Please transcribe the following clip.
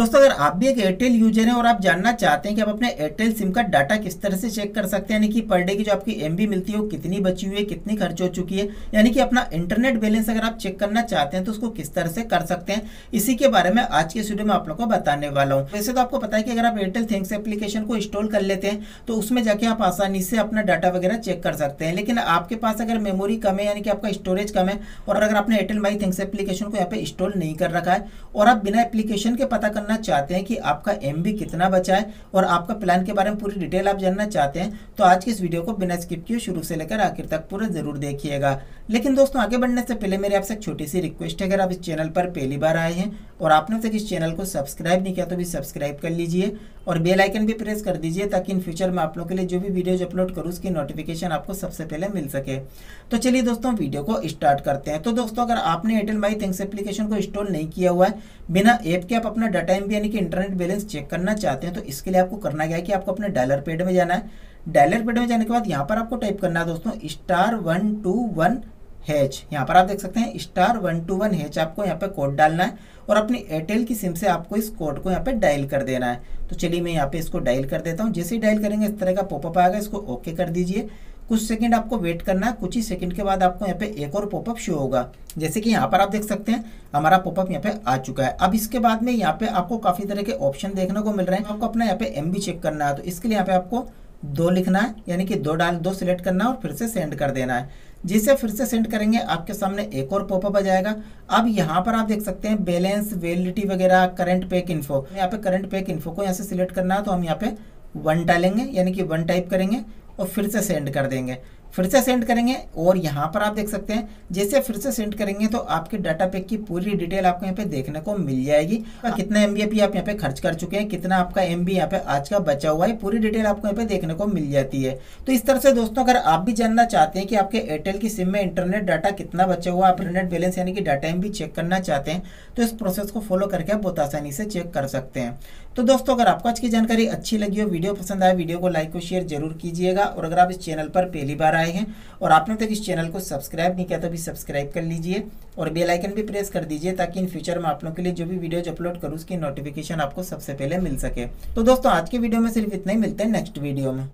दोस्तों अगर आप भी एक एयरटेल यूजर हैं और आप जानना चाहते हैं कि आप अपने एयरटेल सिम का डाटा किस तरह से चेक कर सकते हैं, यानी कि पर डे की जो आपकी एमबी मिलती है वो कितनी बची हुई है, कितनी खर्च हो चुकी है, यानी कि अपना इंटरनेट बैलेंस अगर आप चेक करना चाहते हैं तो उसको किस तरह से कर सकते हैं, इसी के बारे में आज के वीडियो में आप लोग को बताने वाला हूँ। वैसे तो आपको पता है कि अगर आप एयरटेल थैंक्स एप्लीकेशन को इंस्टॉल कर लेते हैं तो उसमें जाके आप आसानी से अपना डाटा वगैरह चेक कर सकते हैं, लेकिन आपके पास अगर मेमोरी कम है यानी कि आपका स्टोरेज कम है और अगर आपने एयरटेल माई थैंक्स एप्लीकेशन को यहाँ पे इंस्टॉल नहीं कर रखा है और आप बिना एप्लीकेशन के पता चाहते हैं कि आपका एमबी कितना बचा है और आपका प्लान के बारे में पूरी डिटेल आप जानना चाहते हैं तो आज की इस वीडियो को बिना स्किप किए शुरू से लेकर आखिर तक पूरा जरूर देखिएगा। लेकिन दोस्तों आगे बढ़ने से पहले मेरी आपसे एक छोटी सी रिक्वेस्ट है, अगर आप इस चैनल पर पहली बार आए हैं और आपने अब तक इस चैनल को सब्सक्राइब नहीं किया तो भी सब्सक्राइब कर लीजिए और बेल आइकन भी प्रेस कर दीजिए ताकि इन फ्यूचर में आप लोगों के लिए जो भी वीडियोज अपलोड करूँ उसकी नोटिफिकेशन आपको सबसे पहले मिल सके। तो चलिए दोस्तों वीडियो को स्टार्ट करते हैं। तो दोस्तों अगर आपने एयरटेल माई थैंक्स एप्लीकेशन को इंस्टॉल नहीं किया हुआ है, बिना ऐप के आप अपना डाटा एमबी यानी कि इंटरनेट बैलेंस चेक करना चाहते हैं तो इसके लिए आपको करना क्या है कि आपको अपने डायलर पैड में जाना है। डायलर पैड में जाने के बाद यहाँ पर आपको टाइप करना है दोस्तों *121#। यहाँ पर आप देख सकते हैं *121#। आपको यहाँ पे कोड डालना है और अपनी एयरटेल की सिम से आपको इस कोड को यहाँ पे डायल कर देना है। तो चलिए मैं यहाँ पे इसको डायल कर देता हूँ। जैसे ही डायल करेंगे इस तरह का पॉपअप आएगा, इसको ओके कर दीजिए। कुछ सेकंड आपको वेट करना है, कुछ ही सेकंड के बाद आपको यहाँ पे एक और पॉपअप शो होगा। जैसे कि यहाँ पर आप देख सकते हैं हमारा पॉपअप यहाँ पे आ चुका है। अब इसके बाद में यहाँ पे आपको काफ़ी तरह के ऑप्शन देखने को मिल रहे हैं। आपको अपना यहाँ पे एमबी चेक करना है तो इसके लिए यहाँ पे आपको 2 लिखना है यानी कि 2 सिलेक्ट करना है और फिर से सेंड कर देना है। जिसे फिर से सेंड करेंगे आपके सामने एक और पॉपअप आ जाएगा। अब यहाँ पर आप देख सकते हैं बैलेंस, वैलिडिटी वगैरह, करंट पैक इन्फो। यहाँ पे करंट पैक इन्फो को यहाँ से सिलेक्ट करना है तो हम यहाँ पे 1 डालेंगे यानी कि 1 टाइप करेंगे और फिर से सेंड कर देंगे। फिर से सेंड करेंगे और यहाँ पर आप देख सकते हैं जैसे फिर से सेंड करेंगे तो आपके डाटा पैक की पूरी डिटेल आपको यहाँ पे देखने को मिल जाएगी। कितना एमबी अभी आप यहाँ पे खर्च कर चुके हैं, कितना आपका एमबी यहाँ पे आज का बचा हुआ है, पूरी डिटेल आपको यहाँ पे देखने को मिल जाती है। तो इस तरह से दोस्तों अगर आप भी जानना चाहते हैं कि आपके एयरटेल की सिम में इंटरनेट डाटा कितना बचा हुआ, आप इंटरनेट बैलेंस यानी कि डाटा एमबी चेक करना चाहते हैं तो इस प्रोसेस को फॉलो करके आप बहुत आसानी से चेक कर सकते हैं। तो दोस्तों अगर आपको आज की जानकारी अच्छी लगी हो, वीडियो पसंद आए, वीडियो को लाइक और शेयर जरूर कीजिएगा और अगर आप इस चैनल पर पहली बार हैं और आपने तक इस चैनल को सब्सक्राइब नहीं किया तो भी सब्सक्राइब कर लीजिए और बेल आइकन भी प्रेस कर दीजिए ताकि इन फ्यूचर में आप लोगों के लिए जो भी वीडियोज अपलोड करूँ उसकी नोटिफिकेशन आपको सबसे पहले मिल सके। तो दोस्तों आज के वीडियो में सिर्फ इतना ही, मिलते हैं नेक्स्ट वीडियो में।